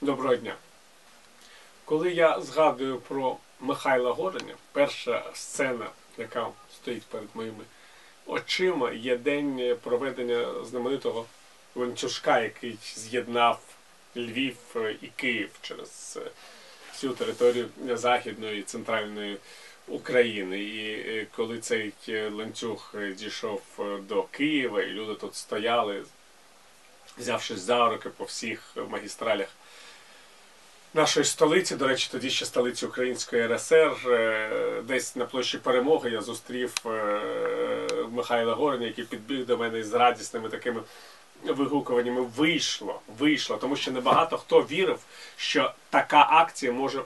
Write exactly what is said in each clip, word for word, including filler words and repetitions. Доброго дня. Коли я згадую про Михайла Гориня, перша сцена, яка стоїть перед моїми очима, є день проведення знаменитого ланцюжка, який з'єднав Львів і Київ через всю територію Західної і Центральної України. І коли цей ланцюг дійшов до Києва, і люди тут стояли, взявшись за руки по всіх магістралях нашої столиці, до речі, тоді ще столиці Української РСР, десь на площі Перемоги я зустрів Михайла Гориня, який підбіг до мене із радісними такими вигукуваннями «Вийшло! Вийшло!», тому що небагато хто вірив, що така акція може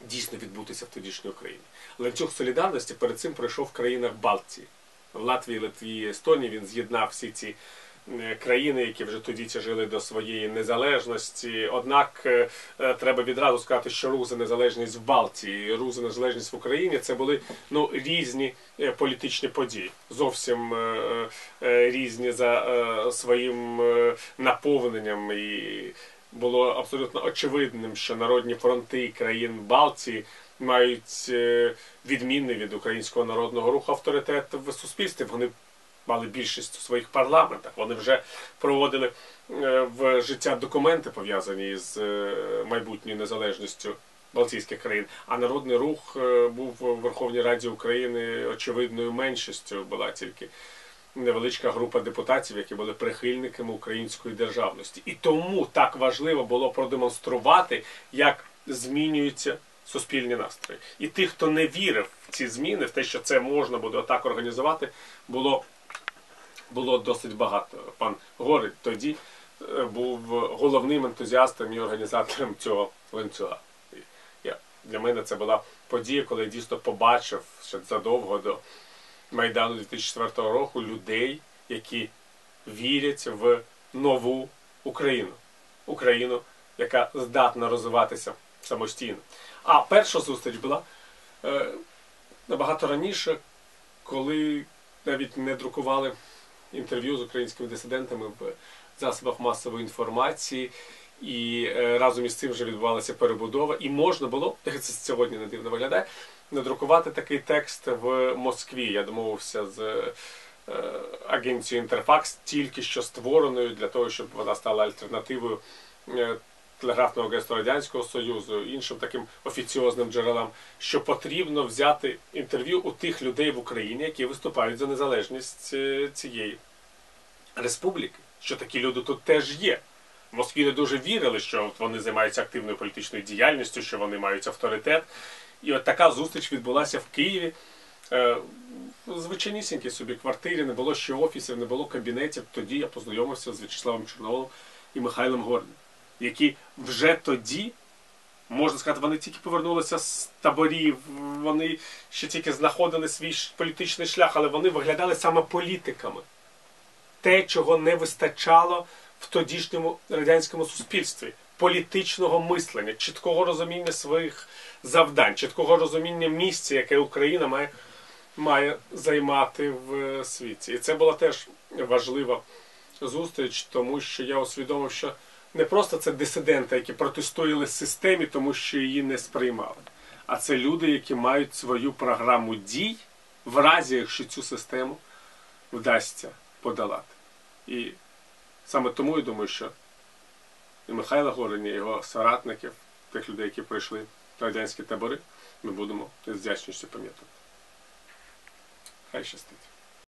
дійсно відбутися в тодішній Україні. Ланцюг солідарності перед цим пройшов в країнах Балтії. В Латвії, Литві, Естонії він з'єднав всі ці країни, які вже тоді тяжили до своєї незалежності. Однак треба відразу сказати, що рух за незалежність в Балтії, рух за незалежність в Україні – це були ну, різні політичні події. Зовсім різні за своїм наповненням. І було абсолютно очевидним, що народні фронти країн Балтії мають відмінний від українського народного руху авторитет в суспільстві. Вони мали більшість у своїх парламентах, вони вже проводили в життя документи, пов'язані з майбутньою незалежністю балтійських країн, а народний рух був у Верховній Раді України очевидною меншістю, була тільки невеличка група депутатів, які були прихильниками української державності. І тому так важливо було продемонструвати, як змінюються суспільні настрої. І тих, хто не вірив в ці зміни, в те, що це можна буде так організувати, було Було досить багато. Пан Горинь тоді був головним ентузіастом і організатором цього ланцюга. Я, для мене це була подія, коли я дійсно побачив, ще задовго до Майдану дві тисячі четвертого року, людей, які вірять в нову Україну. Україну, яка здатна розвиватися самостійно. А перша зустріч була е, набагато раніше, коли навіть не друкували інтерв'ю з українськими дисидентами в засобах масової інформації, і разом із цим вже відбувалася перебудова, і можна було, як це сьогодні не дивно виглядає, надрукувати такий текст в Москві. Я домовився з е, агенцією Interfax, тільки що створеною для того, щоб вона стала альтернативою е, Телеграфного агентства Радянського Союзу, іншим таким офіціозним джерелам, що потрібно взяти інтерв'ю у тих людей в Україні, які виступають за незалежність цієї республіки. Що такі люди тут теж є. В Москві не дуже вірили, що вони займаються активною політичною діяльністю, що вони мають авторитет. І от така зустріч відбулася в Києві. В звичайнісінькій собі квартирі, не було ще офісів, не було кабінетів. Тоді я познайомився з В'ячеславом Чорновим і Михайлом Горинем, які вже тоді, можна сказати, вони тільки повернулися з таборів, вони ще тільки знаходили свій політичний шлях, але вони виглядали саме політиками. Те, чого не вистачало в тодішньому радянському суспільстві. Політичного мислення, чіткого розуміння своїх завдань, чіткого розуміння місця, яке Україна має, має займати в світі. І це була теж важлива зустріч, тому що я усвідомив, що не просто це дисиденти, які протистояли системі, тому що її не сприймали. А це люди, які мають свою програму дій, в разі, якщо цю систему вдасться подолати. І саме тому я думаю, що і Михайла Гориня, і його соратників, тих людей, які пройшли радянські табори, ми будемо з вдячністю пам'ятати. Хай щастить.